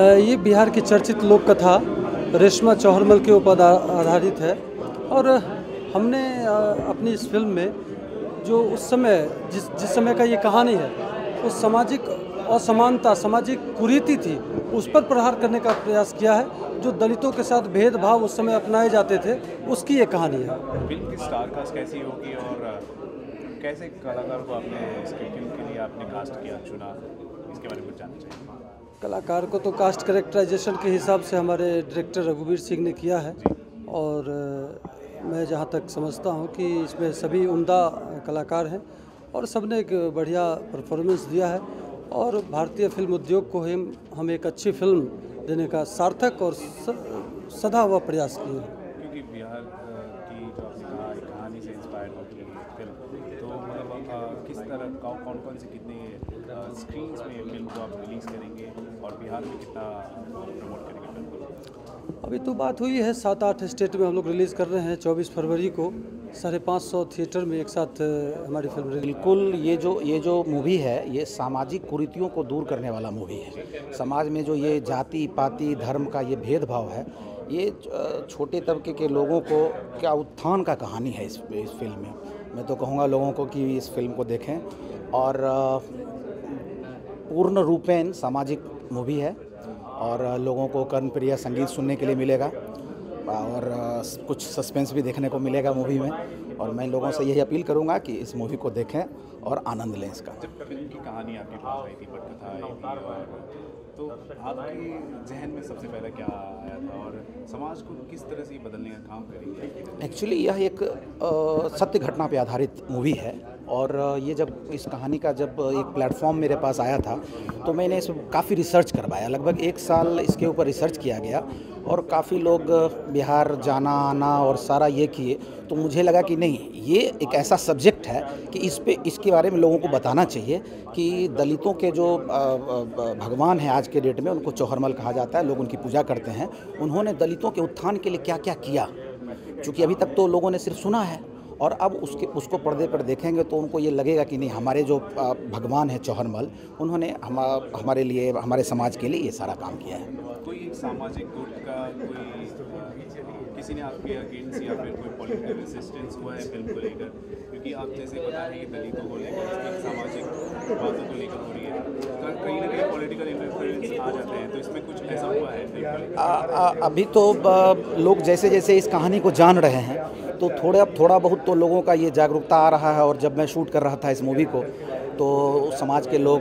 ये बिहार की चर्चित लोक कथा रेशमा चौहरमल के ऊपर आधारित है। और हमने अपनी इस फिल्म में जो उस समय जिस समय का ये कहानी है, उस सामाजिक असमानता, सामाजिक कुरीति थी, उस पर प्रहार करने का प्रयास किया है। जो दलितों के साथ भेदभाव उस समय अपनाए जाते थे, उसकी ये कहानी है। फिल्म की स्टार कास्ट कैसी होगी और कैसे कलाकार को आपने इसकी फिल्म के लिए आपने कास्ट किया, चुना, इसके बारे में कुछ जानना चाहिए। कलाकार को तो कास्ट कैरेक्टराइजेशन के हिसाब से हमारे डायरेक्टर रघुवीर सिंह ने किया है। और मैं जहाँ तक समझता हूँ कि इसमें सभी उम्दा कलाकार हैं और सब ने एक बढ़िया परफॉर्मेंस दिया है। और भारतीय फिल्म उद्योग को हम एक अच्छी फिल्म देने का सार्थक और सदा हुआ प्रयास किए हैं। क्योंकि बिहार की जो कहानी से इंस्पायर होती है फिल्म, तो मतलब किस तरह, कौन कौन से, कितने स्क्रीन्स में फिल्म को आप रिलीज़ करेंगे और बिहार में कितना प्रमोट करेंगे फिल्म को? अभी तो बात हुई है 7-8 स्टेट में हम लोग रिलीज़ कर रहे हैं। 24 फरवरी को 550 थिएटर में एक साथ हमारी फिल्म रिलीज। बिल्कुल, ये जो मूवी है, ये सामाजिक कुरीतियों को दूर करने वाला मूवी है। समाज में जो ये जाति पाति धर्म का ये भेदभाव है, ये छोटे तबके के लोगों को क्या उत्थान का कहानी है इस फिल्म में। मैं तो कहूँगा लोगों को कि इस फिल्म को देखें। और पूर्ण रूपेण सामाजिक मूवी है और लोगों को कर्णप्रिय संगीत सुनने के लिए मिलेगा और कुछ सस्पेंस भी देखने को मिलेगा मूवी में। और मैं लोगों से यही अपील करूंगा कि इस मूवी को देखें और आनंद लें इसका। जब फिल्म की कहानी आपके पास आई थी, पटकथा आई थी, तो आपके जहन में सबसे पहले क्या आया था और समाज को किस तरह से बदलने का काम करेंगे? एक्चुअली यह एक सत्य घटना पर आधारित मूवी है। और ये जब इस कहानी का जब एक प्लेटफॉर्म मेरे पास आया था तो मैंने इस काफ़ी रिसर्च करवाया। लगभग 1 साल इसके ऊपर रिसर्च किया गया और काफ़ी लोग बिहार जाना आना और सारा ये किए। तो मुझे लगा कि नहीं, ये एक ऐसा सब्जेक्ट है कि इसके बारे में लोगों को बताना चाहिए कि दलितों के जो भगवान हैं आज के डेट में, उनको चौहरमल कहा जाता है, लोग उनकी पूजा करते हैं। उन्होंने दलितों के उत्थान के लिए क्या क्या किया, चूँकि अभी तक तो लोगों ने सिर्फ सुना है और अब उसको पर्दे पर देखेंगे तो उनको ये लगेगा कि नहीं, हमारे जो भगवान है चौहरमल, उन्होंने हमारे लिए, हमारे समाज के लिए ये सारा काम किया है। कोई सामाजिक गुट का कोई किसी ने आपके अगेंस्ट या फिर कोई पॉलिटिकल रेजिस्टेंस हुआ है फिल्म को लेकर? क्योंकि आप जैसे बता रहे हैं दलितों को लेकर, सामाजिक बातों को लेकर हो रही है, कहीं ना कहीं पॉलिटिकल इंटरफेरेंस आ जाते हैं, तो इसमें कुछ ऐसा हुआ है? अभी तो लोग जैसे जैसे इस कहानी को जान रहे हैं तो थोड़ा बहुत तो लोगों का ये जागरूकता आ रहा है। और जब मैं शूट कर रहा था इस मूवी को तो समाज के लोग,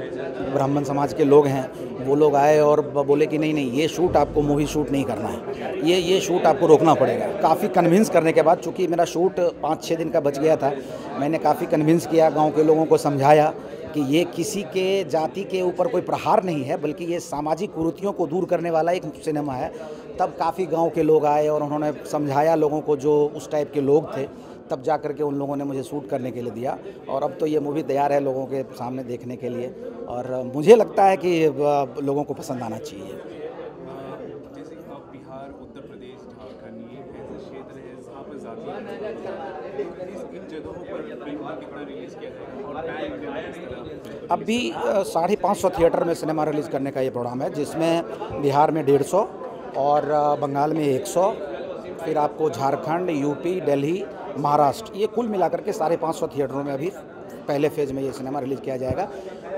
ब्राह्मण समाज के लोग हैं, वो लोग आए और बोले कि नहीं, ये शूट आपको, मूवी शूट नहीं करना है, ये शूट आपको रोकना पड़ेगा। काफ़ी कन्विंस करने के बाद, चूँकि मेरा शूट 5-6 दिन का बच गया था, मैंने काफ़ी कन्विंस किया, गांव के लोगों को समझाया कि ये किसी के जाति के ऊपर कोई प्रहार नहीं है, बल्कि ये सामाजिक कुरीतियों को दूर करने वाला एक सिनेमा है। तब काफ़ी गाँव के लोग आए और उन्होंने समझाया लोगों को, जो उस टाइप के लोग थे, तब जा कर के उन लोगों ने मुझे शूट करने के लिए दिया। और अब तो ये मूवी तैयार है लोगों के सामने देखने के लिए और मुझे लगता है कि लोगों को पसंद आना चाहिए। जैसे आप बिहार, उत्तर प्रदेश, झारखंड, ये ऐसे क्षेत्र हैं जहाँ पर ज़्यादा इन जगहों पर फिल्म कितना रिलीज़ किया जाएगा? और अभी 550 थिएटर में सिनेमा रिलीज़ करने का ये प्रोग्राम है, जिसमें बिहार में 150 और बंगाल में 100, फिर आपको झारखंड, यूपी, दिल्ली, महाराष्ट्र, ये कुल मिलाकर के 550 थिएटरों में अभी पहले फेज में ये सिनेमा रिलीज़ किया जाएगा।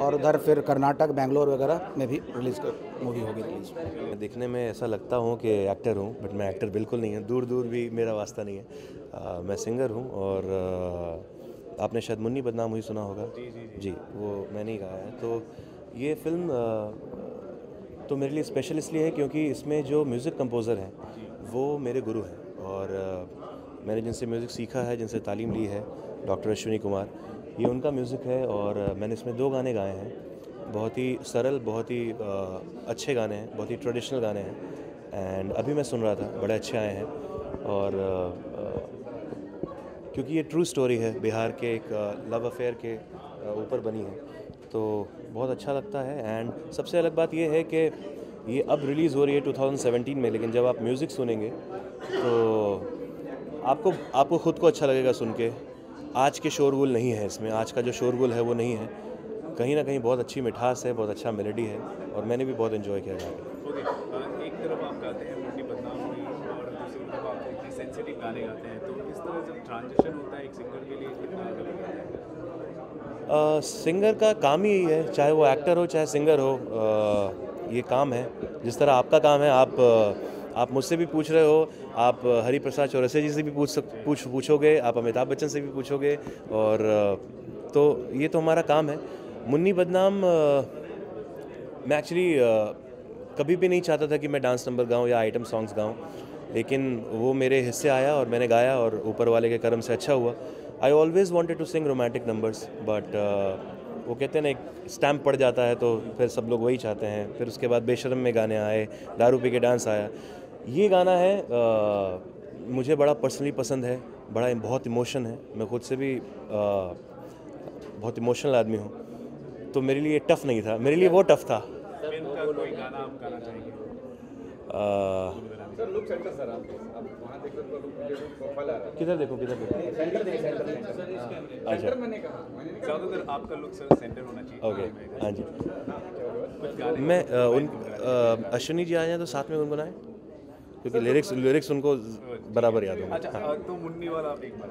और उधर फिर कर्नाटक, बेंगलोर वगैरह में भी रिलीज़ मूवी होगी रिलीज़। मैं दिखने में ऐसा लगता हूँ कि एक्टर हूँ, बट मैं एक्टर बिल्कुल नहीं हूँ, दूर भी मेरा वास्ता नहीं है। मैं सिंगर हूँ। और आपने शायद मुन्नी बदनाम हुई सुना होगा। जी, वो मैंने ही गाया है। तो ये फिल्म तो मेरे लिए स्पेशल इसलिए है क्योंकि इसमें जो म्यूज़िक कंपोज़र हैं वो मेरे गुरु हैं। और मैंने जिनसे म्यूज़िक सीखा है, जिनसे तालीम ली है, डॉक्टर अश्विनी कुमार, ये उनका म्यूज़िक है। और मैंने इसमें 2 गाने गाए हैं, बहुत ही सरल, बहुत ही अच्छे गाने हैं, बहुत ही ट्रेडिशनल गाने हैं। एंड अभी मैं सुन रहा था, बड़े अच्छे आए हैं। और क्योंकि ये ट्रू स्टोरी है, बिहार के एक लव अफेयर के ऊपर बनी है, तो बहुत अच्छा लगता है। एंड सबसे अलग बात ये है कि ये अब रिलीज़ हो रही है 2017 में, लेकिन जब आप म्यूज़िक सुनेंगे तो आपको ख़ुद को अच्छा लगेगा सुन के। आज के शोरगुल नहीं है इसमें, आज का जो शोरगुल है वो नहीं है। कहीं ना कहीं बहुत अच्छी मिठास है, बहुत अच्छा मेलोडी है और मैंने भी बहुत एंजॉय किया। एक तरफ आप गाते हैं मुन्नी बदनाम की और दूसरी तरफ आप इतने सेंसिटिव गाने गाते हैं, तो इस तरह जब ट्रांजिशन होता है एक सिंगर के लिए कितना अलग होता है? सिंगर का काम ही है, चाहे वो एक्टर हो चाहे सिंगर हो, ये काम है। जिस तरह आपका काम है, आप मुझसे भी पूछ रहे हो, आप हरिप्रसाद चौरसिया जी से भी पूछोगे, आप अमिताभ बच्चन से भी पूछोगे, और तो ये तो हमारा काम है। मुन्नी बदनाम मैं एक्चुअली कभी भी नहीं चाहता था कि मैं डांस नंबर गाऊं या आइटम सॉन्ग्स गाऊं, लेकिन वो मेरे हिस्से आया और मैंने गाया और ऊपर वाले के कर्म से अच्छा हुआ। I always wanted to sing romantic numbers, but वो कहते हैं ना, एक स्टैम्प पड़ जाता है तो फिर सब लोग वही चाहते हैं। फिर उसके बाद बेशरम में गाने आए, दारू पी के डांस आया। ये गाना है मुझे बड़ा पर्सनली पसंद है, बड़ा बहुत इमोशन है, मैं खुद से भी बहुत इमोशनल आदमी हूँ, तो मेरे लिए टफ़ नहीं था, मेरे लिए वो टफ़ था। कोई गाना आप गाना चाहेंगे? सर लुक सेंटर, सर आप वहाँ देखो तो लुक प्रोफाइल आ रहा है। किधर देखो सेंटर। अच्छा, मैंने कहा ज़्यादातर आपका लुक सर सेंटर होना चाहिए। ओके, हाँ जी। मैं उन अश्विनी जी आ जाएँ तो साथ में गुनगुनाएं, क्योंकि लिरिक्स उनको बराबर याद होंगे। अच्छा, तो मुन्नी वाला आप एक बार।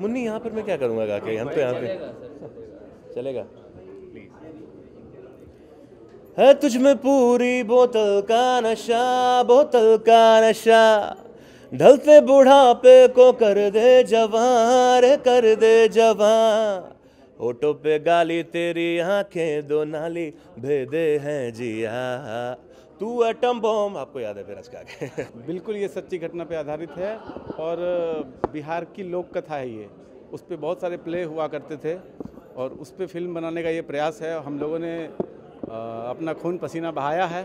मुन्नी यहाँ पर मैं क्या करूँगा गा के, हम तो यहाँ पे चलेगा। है तुझ में पूरी बोतल का नशा, ढलते बुढ़ापे को कर दे जवां, होठों पे गाली तेरी आंखें दो नाली भेदे हैं जिया, तू एटम बम। आपको याद है फिर आज का? बिल्कुल, ये सच्ची घटना पे आधारित है और बिहार की लोक कथा है ये। उस पर बहुत सारे प्ले हुआ करते थे और उस पर फिल्म बनाने का ये प्रयास है। हम लोगों ने अपना खून पसीना बहाया है।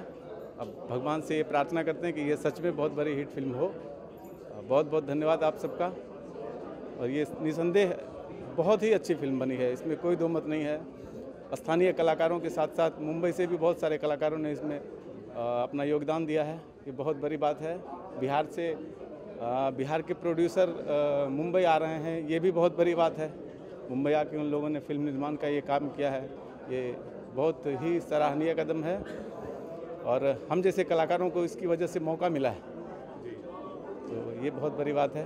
अब भगवान से ये प्रार्थना करते हैं कि ये सच में बहुत बड़ी हिट फिल्म हो। बहुत बहुत धन्यवाद आप सबका। और ये निसंदेह बहुत ही अच्छी फिल्म बनी है, इसमें कोई दो मत नहीं है। स्थानीय कलाकारों के साथ साथ मुंबई से भी बहुत सारे कलाकारों ने इसमें अपना योगदान दिया है, ये बहुत बड़ी बात है। बिहार से बिहार के प्रोड्यूसर मुंबई आ रहे हैं, ये भी बहुत बड़ी बात है। मुंबई आके उन लोगों ने फिल्म निर्माण का ये काम किया है, ये बहुत ही सराहनीय कदम है और हम जैसे कलाकारों को इसकी वजह से मौका मिला है, तो ये बहुत बड़ी बात है।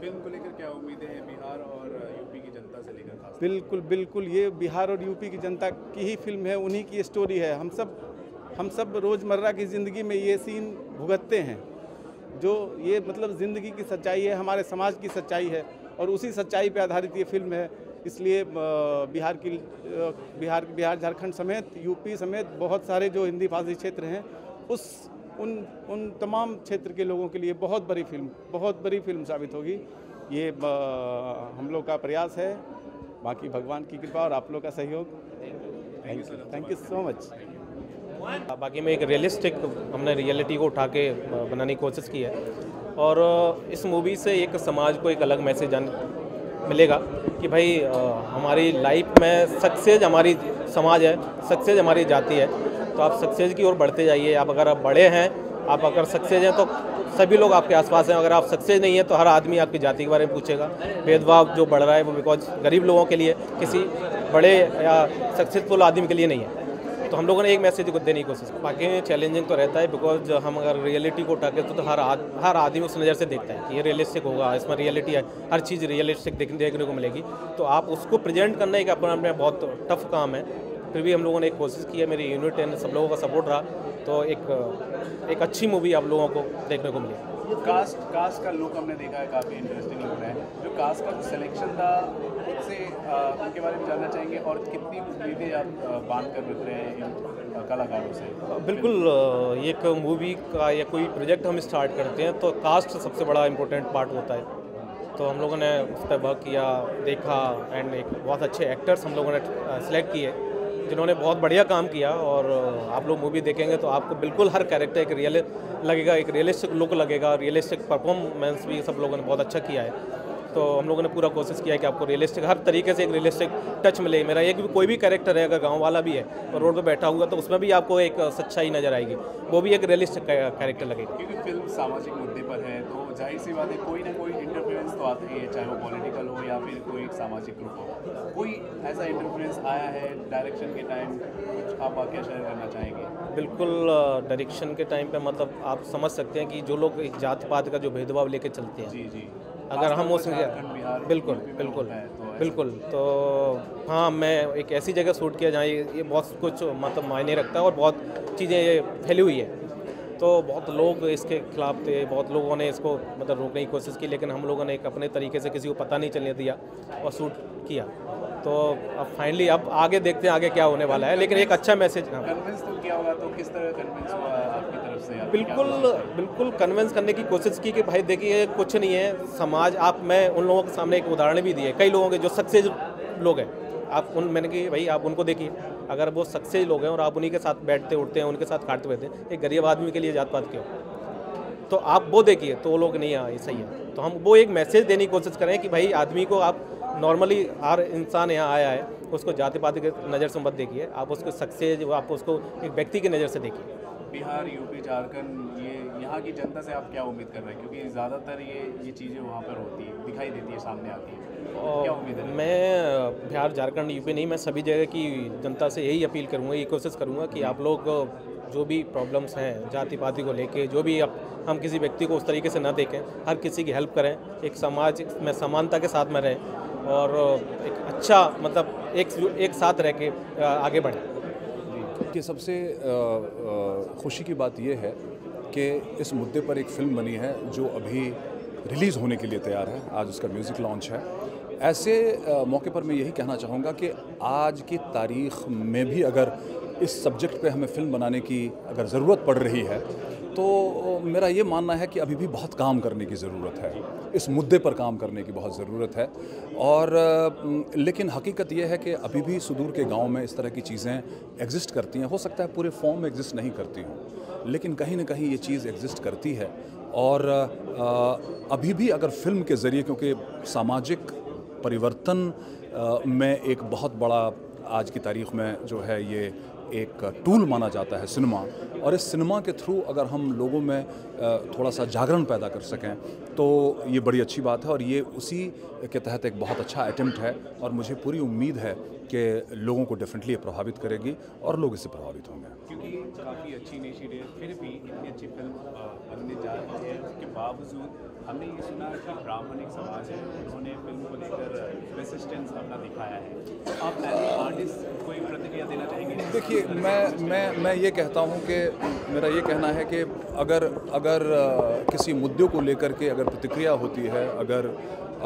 फिल्म को लेकर क्या उम्मीदें हैं बिहार और यूपी की जनता से लेकर? बिल्कुल, ये बिहार और यूपी की जनता की ही फिल्म है, उन्हीं की स्टोरी है। हम सब रोज़मर्रा की ज़िंदगी में ये सीन भुगतते हैं, जो ये मतलब ज़िंदगी की सच्चाई है, हमारे समाज की सच्चाई है और उसी सच्चाई पर आधारित ये फिल्म है। इसलिए बिहार झारखंड समेत, यूपी समेत बहुत सारे जो हिंदी भाषी क्षेत्र हैं, उन तमाम क्षेत्र के लोगों के लिए बहुत बड़ी फिल्म साबित होगी। ये हम लोग का प्रयास है, बाकी भगवान की कृपा और आप लोग का सहयोग। Thank you so much. बाकी में एक रियलिस्टिक, हमने रियलिटी को उठा के बनाने की कोशिश की है और इस मूवी से एक समाज को एक अलग मैसेज मिलेगा कि भाई हमारी लाइफ में सक्सेस हमारी समाज है, सक्सेस हमारी जाति है, तो आप सक्सेस की ओर बढ़ते जाइए। आप अगर आप बड़े हैं, आप अगर सक्सेस हैं तो सभी लोग आपके आसपास हैं। अगर आप सक्सेस नहीं हैं तो हर आदमी आपकी जाति के बारे में पूछेगा। भेदभाव जो बढ़ रहा है वो बिकॉज गरीब लोगों के लिए, किसी बड़े या सक्सेसफुल आदमी के लिए नहीं है। तो हम लोगों ने एक मैसेज देने की कोशिश की। बाकी चैलेंजिंग तो रहता है बिकॉज हम अगर रियलिटी को टाके तो हर आदमी उस नज़र से देखता है कि ये रियलिस्टिक होगा, इसमें रियलिटी है, हर चीज़ रियलिस्टिक देखने को मिलेगी। तो आप उसको प्रेजेंट करना एक अपना अपना बहुत टफ काम है, फिर भी हम लोगों ने एक कोशिश की है। मेरी यूनिट एंड सब लोगों का सपोर्ट रहा, तो एक अच्छी मूवी आप लोगों को देखने को मिली। कास्ट का लुक हमने देखा है, काफ़ी इंटरेस्टिंग लग रहा है। जो कास्ट का सिलेक्शन था उससे उनके बारे में जानना चाहेंगे और कितनी उम्मीदें आप बांध कर रख रहे हैं इन कलाकारों से? बिल्कुल, एक मूवी का या कोई प्रोजेक्ट हम स्टार्ट करते हैं तो कास्ट सबसे बड़ा इम्पोर्टेंट पार्ट होता है, तो हम लोगों ने उस पर वर्क किया, देखा एंड एक बहुत अच्छे एक्टर्स हम लोगों ने सेलेक्ट किए जिन्होंने बहुत बढ़िया काम किया। और आप लोग मूवी देखेंगे तो आपको बिल्कुल हर कैरेक्टर एक रियल लगेगा, एक रियलिस्टिक लुक लगेगा, रियलिस्टिक परफॉर्मेंस भी सब लोगों ने बहुत अच्छा किया है। तो हम लोगों ने पूरा कोशिश किया कि आपको रियलिस्टिक हर तरीके से एक रियलिस्टिक टच मिले। मेरा एक भी कोई भी कैरेक्टर है, अगर गाँव वाला भी है और रोड पर बैठा हुआ तो उसमें भी आपको एक सच्चाई नजर आएगी, वो भी एक रियलिस्टिक कैरेक्टर लगेगा। क्योंकि फिल्म सामाजिक मुद्दे पर है तो जाहिर सी बात है कोई ना कोई इंटरफेरेंस तो आती है, चाहे वो पॉलिटिकल हो या फिर कोई सामाजिक ग्रुप हो। कोई ऐसा इंटरफेरेंस आया है डायरेक्शन के टाइम, कुछ आप क्या शेयर करना चाहेंगे? बिल्कुल, डायरेक्शन के टाइम पे मतलब आप समझ सकते हैं कि जो लोग एक जात पात का जो भेदभाव लेके चलते हैं, जी जी, अगर हम उस बिल्कुल बिल्कुल बिल्कुल, तो हाँ मैं एक ऐसी जगह शूट किया जहाँ ये बहुत कुछ मतलब मायने रखता है और बहुत चीज़ें फैली हुई है, तो बहुत लोग इसके खिलाफ थे, बहुत लोगों ने इसको मतलब रोकने की कोशिश की, लेकिन हम लोगों ने एक अपने तरीके से किसी को पता नहीं चलने दिया और शूट किया। तो अब फाइनली अब आगे देखते हैं आगे क्या होने वाला है, लेकिन एक अच्छा मैसेज। कन्विंस तो क्या होगा, तो किस तरह कन्विंस हुआ आपकी तरफ से? बिल्कुल बिल्कुल कन्विंस करने की कोशिश की कि भाई देखिए कुछ नहीं है समाज, आप मैं उन लोगों के सामने एक उदाहरण भी दिए, कई लोगों के जो सक्सेस लोग हैं, आप उन मैंने कि भाई आप उनको देखिए, अगर वो सक्सेस लोग हैं और आप उन्हीं के साथ बैठते उठते हैं, उनके साथ खाते बैठते हैं, एक गरीब आदमी के लिए जात पात क्यों, तो आप वो देखिए तो वो लोग नहीं आए, सही है। तो हम वो एक मैसेज देने की कोशिश करें कि भाई आदमी को आप नॉर्मली हर इंसान यहाँ आया है उसको जाति पाति की नज़र से मत देखिए, आप उसको सक्सेस, आप उसको एक व्यक्ति की नज़र से देखिए। बिहार, यूपी, झारखंड, ये यहाँ की जनता से आप क्या उम्मीद कर रहे हैं? क्योंकि ज़्यादातर ये चीज़ें वहाँ पर होती है, दिखाई देती है, सामने आती है, क्या उम्मीद है? मैं बिहार, झारखंड, यूपी नहीं, मैं सभी जगह की जनता से यही अपील करूँगा, ये कोशिश करूँगा कि आप लोग जो भी प्रॉब्लम्स हैं जाति पाति को लेके, जो भी हम किसी व्यक्ति को उस तरीके से ना देखें, हर किसी की हेल्प करें, एक समाज में समानता के साथ में रहें और एक अच्छा मतलब एक साथ रह के आगे बढ़ें। कि सबसे खुशी की बात यह है कि इस मुद्दे पर एक फ़िल्म बनी है जो अभी रिलीज़ होने के लिए तैयार है, आज उसका म्यूज़िक लॉन्च है। ऐसे मौके पर मैं यही कहना चाहूँगा कि आज की तारीख़ में भी अगर इस सब्जेक्ट पे हमें फ़िल्म बनाने की अगर ज़रूरत पड़ रही है तो मेरा ये मानना है कि अभी भी बहुत काम करने की ज़रूरत है, इस मुद्दे पर काम करने की बहुत ज़रूरत है। और लेकिन हकीकत यह है कि अभी भी सुदूर के गांव में इस तरह की चीज़ें एग्जिस्ट करती हैं, हो सकता है पूरे फॉर्म में एग्जिस्ट नहीं करती हों, लेकिन कहीं ना कहीं ये चीज़ एग्जिस्ट करती है। और अभी भी अगर फिल्म के ज़रिए, क्योंकि सामाजिक परिवर्तन में एक बहुत बड़ा आज की तारीख में जो है ये एक टूल माना जाता है सिनेमा, और इस सिनेमा के थ्रू अगर हम लोगों में थोड़ा सा जागरण पैदा कर सकें तो ये बड़ी अच्छी बात है, और ये उसी के तहत एक बहुत अच्छा अटेम्प्ट है और मुझे पूरी उम्मीद है कि लोगों को डेफिनेटली प्रभावित करेगी और लोग इससे प्रभावित होंगे। क्योंकि काफ़ी अच्छी इनिशिएटिव है, फिर भी इतनी अच्छी फिल्म बनने जा रही है, उसके बावजूद हमने ये सुना कि ब्राह्मणिक समाज है, उन्होंने फिल्म को लेकर रेसिस्टेंस अपना दिखाया है, आप एज आर्टिस्ट कोई प्रतिक्रिया देना चाहेंगे? देखिए मैं ये कहता हूँ कि मेरा ये कहना है कि अगर किसी मुद्दे को लेकर के अगर प्रतिक्रिया होती है,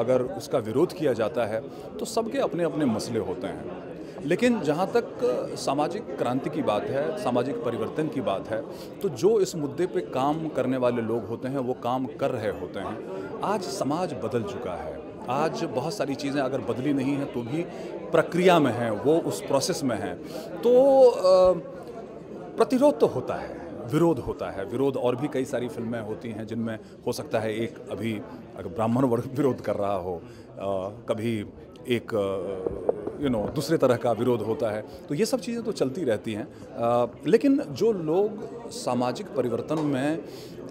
अगर उसका विरोध किया जाता है तो सबके अपने अपने मसले होते हैं। लेकिन जहाँ तक सामाजिक क्रांति की बात है, सामाजिक परिवर्तन की बात है, तो जो इस मुद्दे पे काम करने वाले लोग होते हैं वो काम कर रहे होते हैं। आज समाज बदल चुका है, आज बहुत सारी चीज़ें अगर बदली नहीं हैं तो भी प्रक्रिया में हैं, वो उस प्रोसेस में हैं, तो प्रतिरोध तो होता है, विरोध होता है। विरोध और भी कई सारी फिल्में होती हैं जिनमें हो सकता है एक अभी अगर ब्राह्मण वर्ग विरोध कर रहा हो, कभी एक दूसरे तरह का विरोध होता है, तो ये सब चीज़ें तो चलती रहती हैं। लेकिन जो लोग सामाजिक परिवर्तन में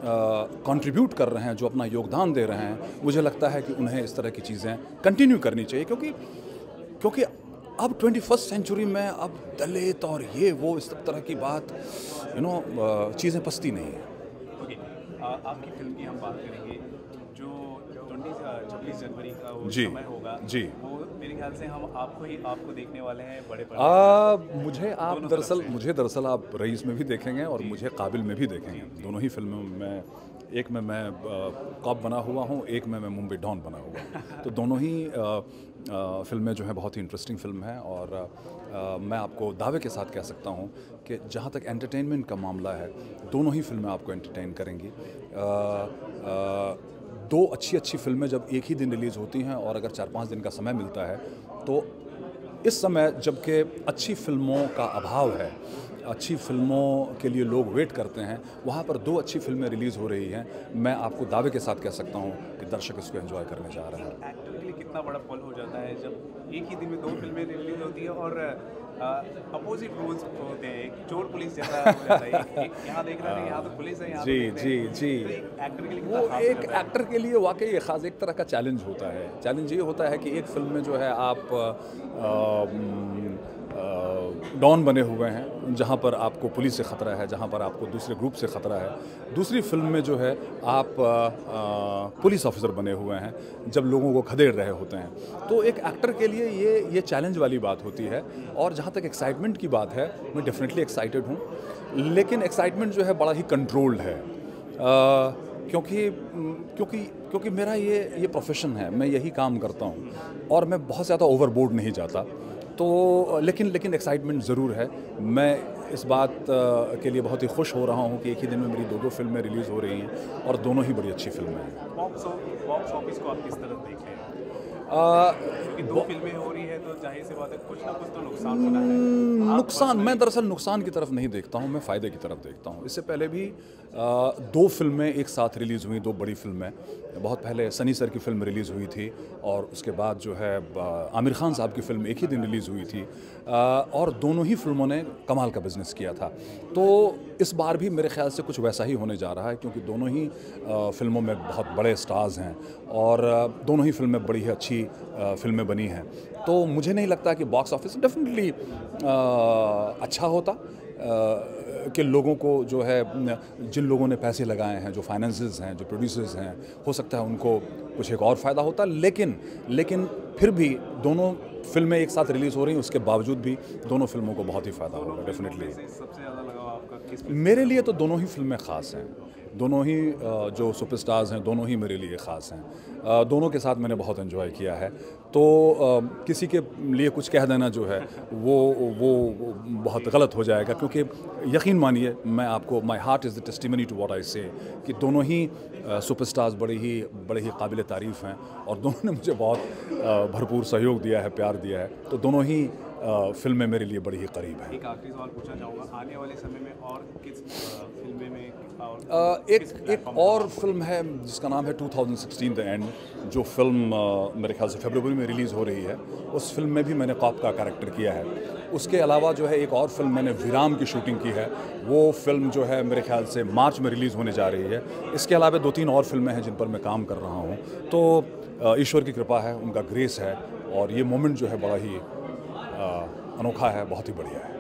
कंट्रीब्यूट कर रहे हैं, जो अपना योगदान दे रहे हैं, मुझे लगता है कि उन्हें इस तरह की चीज़ें कंटिन्यू करनी चाहिए, क्योंकि अब 21st सेंचुरी में अब दलित और ये वो इस तरह की बात चीज़ें पसती नहीं है। ओके, आपकी फिल्म की हम बात करेंगे जो 26 जनवरी का समय होगा, जी, वो मेरे ख्याल से हम आपको देखने वाले हैं बड़े पर्दे। मुझे दरअसल आप रईस में भी देखेंगे और मुझे काबिल में भी देखेंगे, दोनों ही फिल्मों में, एक में मैं कॉप बना हुआ हूँ, एक में मैं मुंबई डॉन बना हुआ हूँ। तो दोनों ही फिल्में जो हैं बहुत ही इंटरेस्टिंग फिल्म हैं, और मैं आपको दावे के साथ कह सकता हूँ कि जहाँ तक एंटरटेनमेंट का मामला है दोनों ही फिल्में आपको एंटरटेन करेंगी। दो अच्छी अच्छी फिल्में जब एक ही दिन रिलीज़ होती हैं और अगर 4-5 दिन का समय मिलता है, तो इस समय जबकि अच्छी फिल्मों का अभाव है, अच्छी फिल्मों के लिए लोग वेट करते हैं, वहाँ पर दो अच्छी फिल्में रिलीज़ हो रही हैं। मैं आपको दावे के साथ कह सकता हूँ कि दर्शक इसको एंजॉय करने जा रहा है। एक्टर के लिए कितना बड़ा पल हो जाता है जब एक ही दिन में दो फिल्में रिलीज होती है और अपोजिट रोल्स होते हैं, एक चोर पुलिस जैसा हो जाता है, यहाँ देख रहा है यहाँ तो पुलिस है, यहाँ जी एक्टर के लिए वो एक एक्टर के लिए वाकई खास एक तरह का चैलेंज होता है। चैलेंज ये होता है कि एक फिल्म में जो है आप डॉन बने हुए हैं, जहाँ पर आपको पुलिस से ख़तरा है, जहाँ पर आपको दूसरे ग्रुप से ख़तरा है। दूसरी फिल्म में जो है आप पुलिस ऑफिसर बने हुए हैं जब लोगों को खदेड़ रहे होते हैं। तो एक एक्टर के लिए ये चैलेंज वाली बात होती है। और जहाँ तक एक्साइटमेंट की बात है, मैं डेफिनेटली एक्साइटेड हूँ, लेकिन एक्साइटमेंट जो है बड़ा ही कंट्रोल्ड है, क्योंकि मेरा ये प्रोफेशन है, मैं यही काम करता हूँ और मैं बहुत ज़्यादा ओवरबोर्ड नहीं जाता। तो लेकिन एक्साइटमेंट ज़रूर है। मैं इस बात के लिए बहुत ही खुश हो रहा हूँ कि एक ही दिन में मेरी दो फिल्में रिलीज़ हो रही हैं और दोनों ही बड़ी अच्छी फिल्में हैं। बॉक्स ऑफिस को आप किस तरह देख रहे हैं? दो फिल्में हो रही है तो जाहिर सी बात है कुछ ना कुछ तो नुकसान होना है। नुकसान मैं दरअसल नुकसान की तरफ नहीं देखता हूँ, मैं फ़ायदे की तरफ देखता हूँ। इससे पहले भी दो फिल्में एक साथ रिलीज़ हुई, दो बड़ी फिल्में। बहुत पहले सनी सर की फिल्म रिलीज़ हुई थी और उसके बाद जो है आमिर खान साहब की फिल्म एक ही दिन रिलीज़ हुई थी और दोनों ही फिल्मों ने कमाल का बिज़नेस किया था। तो इस बार भी मेरे ख्याल से कुछ वैसा ही होने जा रहा है, क्योंकि दोनों ही फिल्मों में बहुत बड़े स्टार्स हैं और दोनों ही फिल्में बड़ी ही अच्छी फिल्में बनी हैं। तो मुझे नहीं लगता कि बॉक्स ऑफिस डेफिनेटली अच्छा होता कि लोगों को जो है, जिन लोगों ने पैसे लगाए हैं, जो फाइनेंसर्स हैं, जो प्रोड्यूसर्स हैं, हो सकता है उनको कुछ एक और फ़ायदा होता। लेकिन फिर भी दोनों फिल्में एक साथ रिलीज़ हो रही हैं, उसके बावजूद भी दोनों फिल्मों को बहुत ही फ़ायदा होगा डेफिनेटली। सबसे ज़्यादा लगाव आपका किस पे? मेरे लिए तो दोनों ही फिल्में ख़ास हैं, दोनों ही जो सुपरस्टार्स हैं दोनों ही मेरे लिए ख़ास हैं, दोनों के साथ मैंने बहुत एंजॉय किया है। तो किसी के लिए कुछ कह देना जो है वो बहुत गलत हो जाएगा, क्योंकि यकीन मानिए, मैं आपको my heart is the testimony to what I say कि दोनों ही सुपरस्टार्स बड़े ही काबिल तारीफ़ हैं और दोनों ने मुझे बहुत भरपूर सहयोग दिया है, प्यार दिया है। तो दोनों ही फिल्में मेरे लिए बड़ी ही करीब हैं। एक आखिरी सवाल पूछना चाहूँगा, आने वाले समय में और किस फिल्में में एक और फिल्म है जिसका नाम है 2016 द एंड, जो फिल्म मेरे ख्याल से फरवरी में रिलीज़ हो रही है। उस फिल्म में भी मैंने कॉप का कैरेक्टर किया है। उसके अलावा जो है एक और फिल्म मैंने विराम की शूटिंग की है, वो फिल्म जो है मेरे ख्याल से मार्च में रिलीज़ होने जा रही है। इसके अलावा 2-3 और फिल्में हैं जिन पर मैं काम कर रहा हूँ। तो ईश्वर की कृपा है, उनका ग्रेस है और ये मोमेंट जो है बड़ा ही अनोखा है, बहुत ही बढ़िया है।